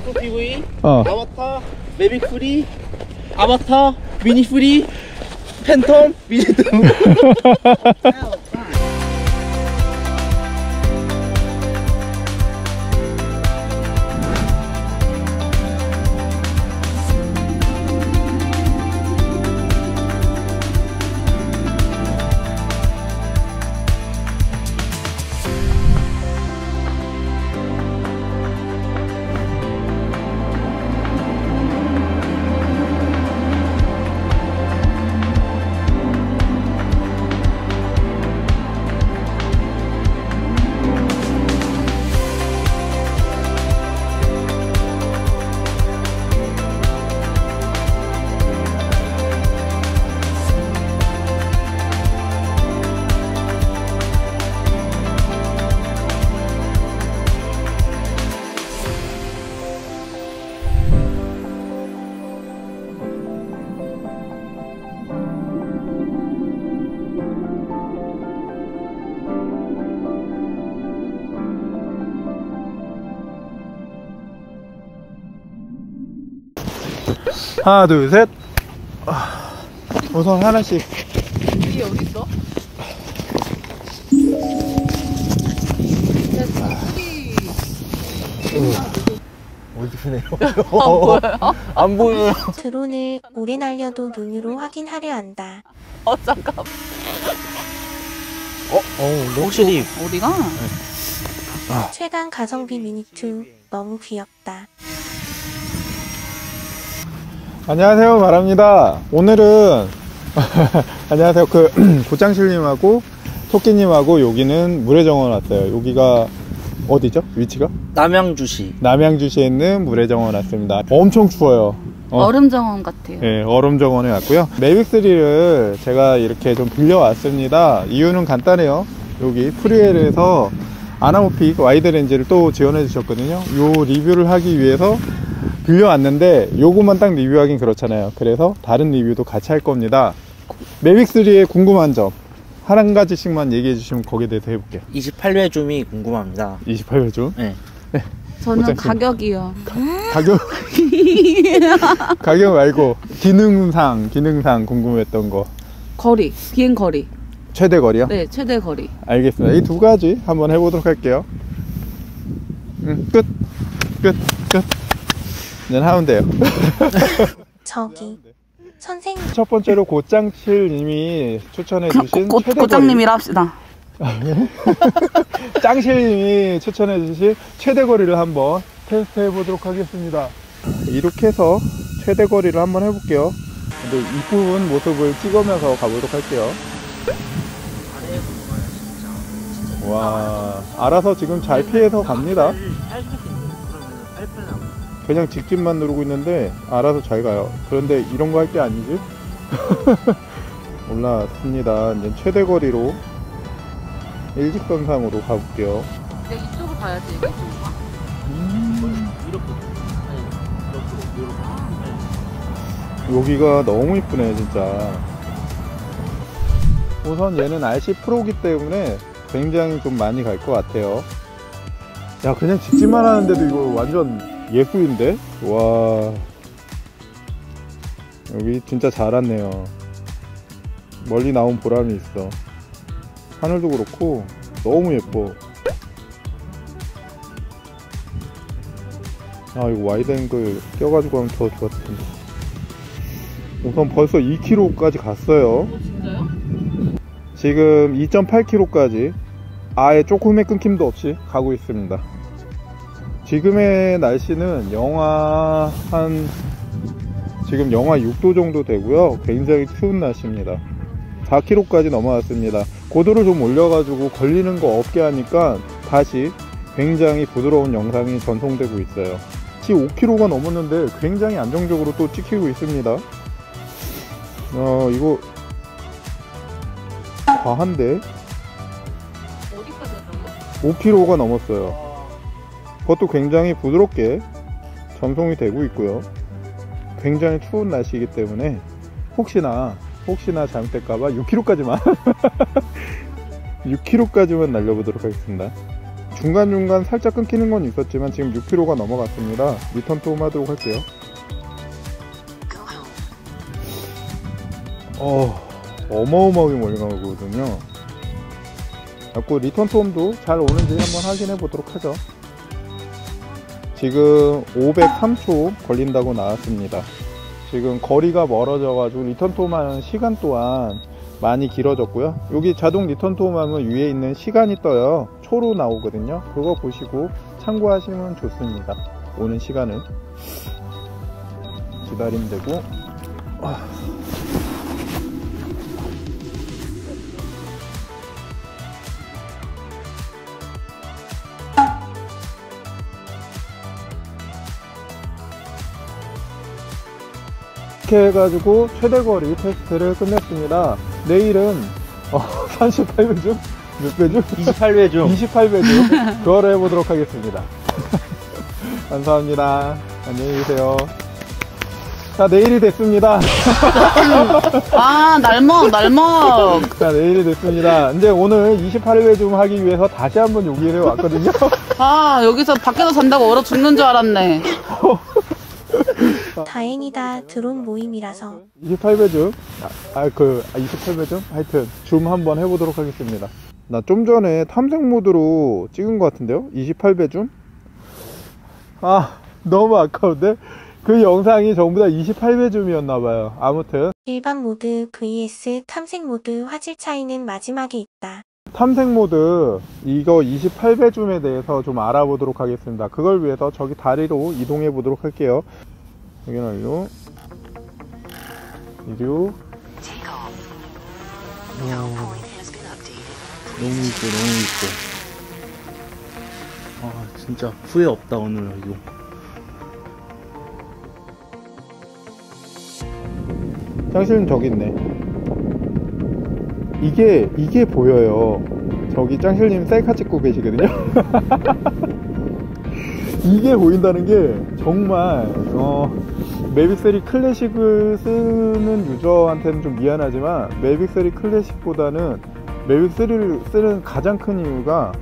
FPV, 아바타, 매빅 프리, 아바타, 미니 프리, 팬텀, 미니 2. 하나 둘 셋. 우선 하나씩. 이게 어디 있어? 어디서네요? 안 보여요. 드론을 오래 날려도 눈으로 확인하려 한다. 잠깐. 확실히 머리가. 최강 가성비 미니 2 너무 귀엽다. 안녕하세요, 바랍니다. 오늘은 안녕하세요, 고장실님하고 토끼님하고 여기는 물의 정원 왔어요. 여기가 어디죠? 위치가? 남양주시. 남양주시에 있는 물의 정원 왔습니다. 엄청 추워요. 얼음 정원 같아요. 네, 얼음 정원에 왔고요. 매빅3를 제가 이렇게 좀 빌려왔습니다. 이유는 간단해요. 여기 프리웰에서 아나모픽 와이드 렌즈를 또 지원해 주셨거든요. 요 리뷰를 하기 위해서 빌려왔는데 요것만 딱 리뷰하긴 그렇잖아요. 그래서 다른 리뷰도 같이 할 겁니다. 매빅3의 궁금한 점 한 가지씩만 얘기해 주시면 거기에 대해서 해볼게요. 28회 줌이 궁금합니다. 28회 줌? 네. 저는 가격이요. 가격 말고 기능상 궁금했던 거. 거리, 비행 거리. 최대 거리요? 네, 최대 거리. 알겠습니다. 이 두 가지 한번 해보도록 할게요. 끝. 는 하운데요. 저기 선생님, 첫 번째로 고짱실님이 추천해주신 고짱님이라 합시다. 짱실님이 추천해주신 최대 거리를 한번 테스트해 보도록 하겠습니다. 이렇게 해서 최대 거리를 한번 해볼게요. 근데 이쁜 모습을 찍으면서 가보도록 할게요. 와, 알아서 지금 잘 피해서 갑니다. 그냥 직진만 누르고 있는데 알아서 잘 가요. 그런데 이런 거 할 게 아니지? 올라왔습니다. 이제 최대 거리로 일직선상으로 가볼게요. 내가 이쪽으로 가야지. 이쪽으로 가? 이렇게. 여기가 너무 이쁘네 진짜. 우선 얘는 RC 프로기 때문에 굉장히 좀 많이 갈 것 같아요. 야, 그냥 직진만 하는데도 이거 완전 예술인데? 와, 여기 진짜 잘 왔네요. 멀리 나온 보람이 있어. 하늘도 그렇고 너무 예뻐. 아, 이거 와이드 앵글 껴가지고 하면 더 좋았을 텐데. 우선 벌써 2km까지 갔어요. 진짜요? 지금 2.8km까지 아예 조금의 끊김도 없이 가고 있습니다. 지금의 날씨는 지금 영하 6도 정도 되고요. 굉장히 추운 날씨입니다. 4km까지 넘어왔습니다. 고도를 좀 올려가지고 걸리는 거 없게 하니까 다시 굉장히 부드러운 영상이 전송되고 있어요. 5km가 넘었는데 굉장히 안정적으로 또 찍히고 있습니다. 이거 과한데? 5km가 넘었어요. 그것도 굉장히 부드럽게 전송이 되고 있고요. 굉장히 추운 날씨이기 때문에 혹시나 잘못될까봐 6km까지만 날려보도록 하겠습니다. 중간중간 살짝 끊기는 건 있었지만 지금 6km가 넘어갔습니다. 리턴 톰 하도록 할게요. 어마어마하게 멀리 가거든요. 자꾸 리턴 톰도 잘 오는지 한번 확인해 보도록 하죠. 지금 503초 걸린다고 나왔습니다. 지금 거리가 멀어져 가지고 리턴 톰 하는 시간 또한 많이 길어졌고요. 여기 자동 리턴 톰 하면 위에 있는 시간이 떠요. 초로 나오거든요. 그거 보시고 참고하시면 좋습니다. 오는 시간을 기다리면 되고. 이렇게 해가지고 최대거리 테스트를 끝냈습니다. 내일은 38회 중? 몇 배 중? 28회 중. 28회 중. 그거를 해보도록 하겠습니다. 감사합니다. 안녕히 계세요. 자, 내일이 됐습니다. 날먹. 자, 내일이 됐습니다. 이제 오늘 28회 좀 하기 위해서 다시 한번 여기를 왔거든요. 여기서 밖에서 산다고 얼어 죽는 줄 알았네. 다행이다. 드론 모임이라서. 28배 줌? 28배 줌? 하여튼 줌 한번 해보도록 하겠습니다. 나 좀 전에 탐색 모드로 찍은 것 같은데요? 28배 줌? 너무 아까운데? 그 영상이 전부 다 28배 줌이었나봐요. 아무튼 일반 모드 vs 탐색 모드 화질 차이는 마지막에 있다. 탐색 모드 이거 28배 줌에 대해서 좀 알아보도록 하겠습니다. 그걸 위해서 저기 다리로 이동해 보도록 할게요. 여긴 완료. 이륙. 너무 이뻐, 너무 이뻐. 진짜 후회 없다 오늘 이거. 장실은 저기 있네. 이게 보여요. 저기 짱실님 셀카 찍고 계시거든요. 이게 보인다는 게 정말 매빅 3 클래식을 쓰는 유저한테는 좀 미안하지만 매빅 3 클래식보다는 매빅 3를 쓰는 가장 큰 이유가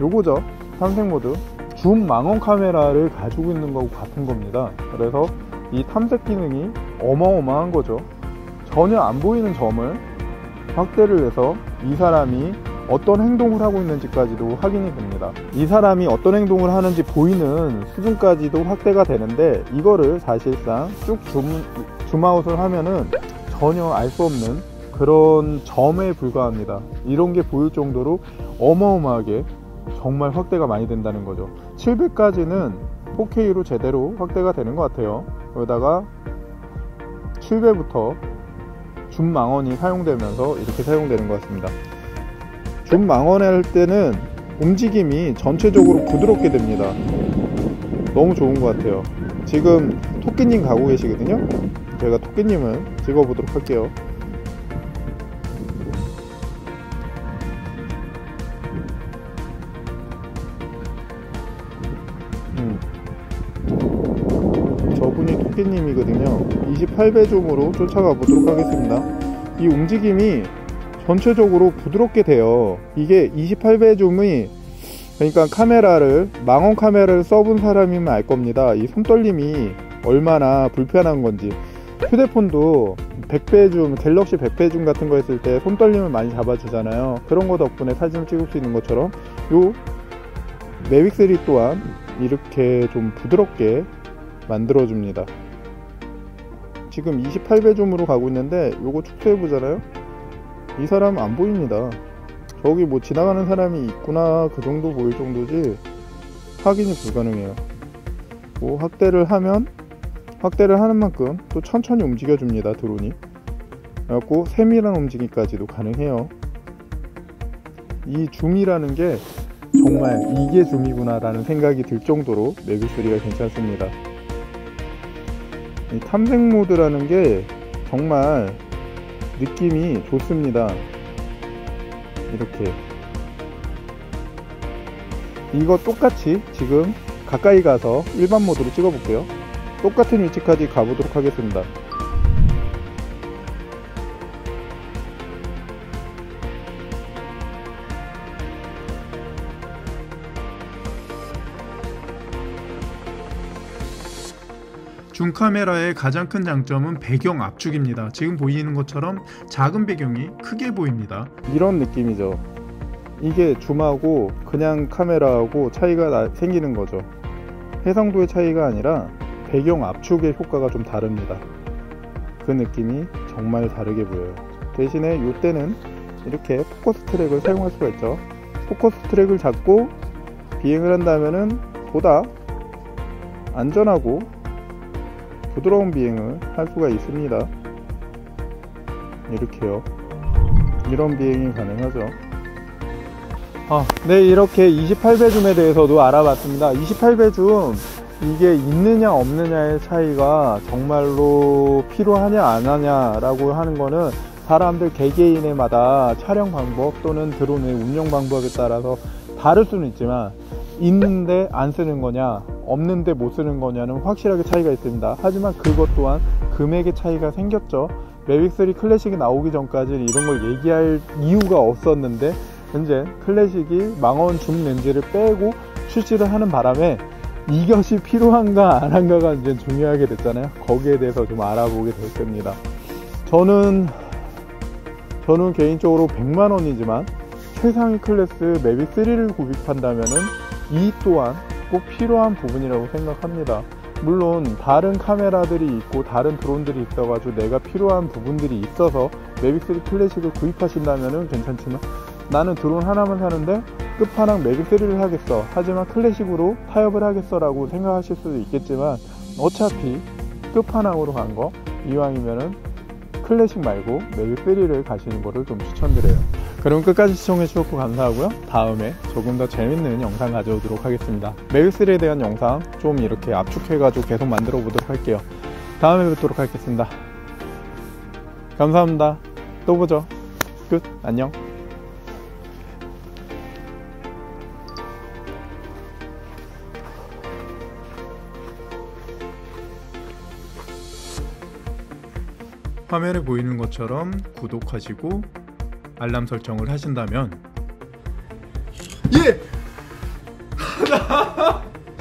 요거죠. 탐색 모드 줌 망원 카메라를 가지고 있는 거하고 같은 겁니다. 그래서 이 탐색 기능이 어마어마한 거죠. 전혀 안 보이는 점을 확대를 해서 이 사람이 어떤 행동을 하고 있는지까지도 확인이 됩니다. 이 사람이 어떤 행동을 하는지 보이는 수준까지도 확대가 되는데 이거를 사실상 쭉 줌아웃을 하면은 전혀 알 수 없는 그런 점에 불과합니다. 이런 게 보일 정도로 어마어마하게 정말 확대가 많이 된다는 거죠. 7배까지는 4K로 제대로 확대가 되는 것 같아요. 그러다가 7배부터 줌 망원이 사용되면서 이렇게 사용되는 것 같습니다. 줌 망원을 할 때는 움직임이 전체적으로 부드럽게 됩니다. 너무 좋은 것 같아요. 지금 토끼님 가고 계시거든요. 제가 토끼님을 찍어보도록 할게요. 저분이 토끼님이거든요. 28배 줌으로 쫓아가 보도록 하겠습니다. 이 움직임이 전체적으로 부드럽게 돼요. 이게 28배 줌이 그러니까 카메라를 망원 카메라를 써본 사람이면 알 겁니다. 이 손떨림이 얼마나 불편한 건지. 휴대폰도 100배 줌, 갤럭시 100배 줌 같은 거 했을 때 손떨림을 많이 잡아주잖아요. 그런 거 덕분에 사진을 찍을 수 있는 것처럼 요 매빅 3 또한 이렇게 좀 부드럽게 만들어줍니다. 지금 28배 줌으로 가고 있는데 요거 축소해보잖아요. 이 사람 안 보입니다. 저기 뭐 지나가는 사람이 있구나 그 정도 보일 정도지 확인이 불가능해요. 뭐 확대를 하는 만큼 또 천천히 움직여줍니다. 드론이. 그래갖고 세밀한 움직임까지도 가능해요. 이 줌이라는 게 정말 이게 줌이구나 라는 생각이 들 정도로 매빅 3가 괜찮습니다. 이 탐색 모드라는 게 정말 느낌이 좋습니다. 이렇게 이거 똑같이 지금 가까이 가서 일반 모드로 찍어 볼게요. 똑같은 위치까지 가보도록 하겠습니다. 줌카메라의 가장 큰 장점은 배경 압축입니다. 지금 보이는 것처럼 작은 배경이 크게 보입니다. 이런 느낌이죠. 이게 줌하고 그냥 카메라하고 차이가 생기는 거죠. 해상도의 차이가 아니라 배경 압축의 효과가 좀 다릅니다. 그 느낌이 정말 다르게 보여요. 대신에 이때는 이렇게 포커스 트랙을 사용할 수가 있죠. 포커스 트랙을 잡고 비행을 한다면은 보다 안전하고 부드러운 비행을 할 수가 있습니다. 이렇게요. 이런 비행이 가능하죠. 네, 이렇게 28배 줌에 대해서도 알아봤습니다. 28배 줌, 이게 있느냐 없느냐의 차이가 정말로 필요하냐 안 하냐라고 하는 거는 사람들 개개인마다 촬영 방법 또는 드론의 운영 방법에 따라서 다를 수는 있지만, 있는데 안 쓰는 거냐 없는데 못 쓰는 거냐는 확실하게 차이가 있습니다. 하지만 그것 또한 금액의 차이가 생겼죠. 매빅 3 클래식이 나오기 전까지는 이런 걸 얘기할 이유가 없었는데, 현재 클래식이 망원 줌 렌즈를 빼고 출시를 하는 바람에 이것이 필요한가 안 한가가 이제 중요하게 됐잖아요. 거기에 대해서 좀 알아보게 될 겁니다. 저는 개인적으로 100만원이지만 최상위 클래스 매빅 3를 구입한다면 이 또한 꼭 필요한 부분이라고 생각합니다. 물론 다른 카메라들이 있고 다른 드론들이 있어가지고 내가 필요한 부분들이 있어서 매빅 3 클래식을 구입하신다면 괜찮지만, 나는 드론 하나만 사는데 끝판왕 매빅 3를 하겠어, 하지만 클래식으로 타협을 하겠어 라고 생각하실 수도 있겠지만, 어차피 끝판왕으로 간 거 이왕이면은 클래식 말고 매빅 3를 가시는 거를 좀 추천드려요. 그럼 끝까지 시청해 주셨고 감사하고요. 다음에 조금 더 재밌는 영상 가져오도록 하겠습니다. 매빅 3에 대한 영상 좀 이렇게 압축해 가지고 계속 만들어 보도록 할게요. 다음에 뵙도록 하겠습니다. 감사합니다. 또 보죠. 끝. 안녕. 화면에 보이는 것처럼 구독하시고 알람 설정을 하신다면 예!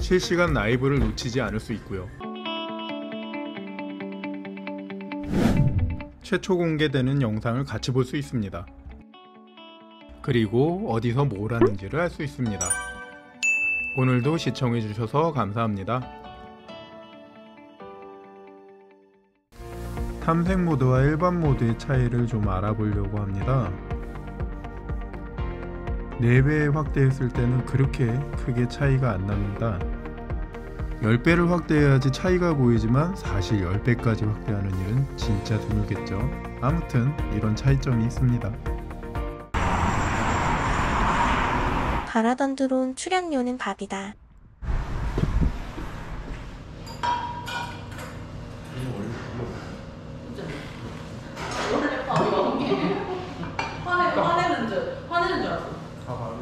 실시간 라이브를 놓치지 않을 수 있고요. 최초 공개되는 영상을 같이 볼 수 있습니다. 그리고 어디서 뭘 하는지를 알 수 있습니다. 오늘도 시청해주셔서 감사합니다. 탐색 모드와 일반 모드의 차이를 좀 알아보려고 합니다. 4배에 확대했을 때는 그렇게 크게 차이가 안 납니다. 10배를 확대해야지 차이가 보이지만 사실 10배까지 확대하는 일은 진짜 드물겠죠. 아무튼 이런 차이점이 있습니다. 바라던드론 출연료는 밥이다. 화내는 줄 알았어.